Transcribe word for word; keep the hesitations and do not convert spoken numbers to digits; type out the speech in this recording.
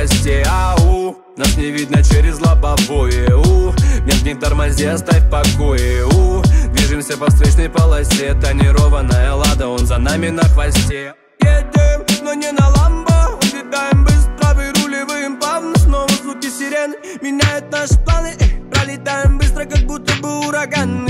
пропасти, ау. Нас не видно через лобовое, у. Нет, не тормози, оставь в покое, у. Движемся по встречной полосе, тонированная лада, он за нами на хвосте. Едем, но не на ламбо, улетаем быстро, выруливаем плавно. Снова звуки сирены меняют наши планы, пролетаем быстро, как будто бы ураганы.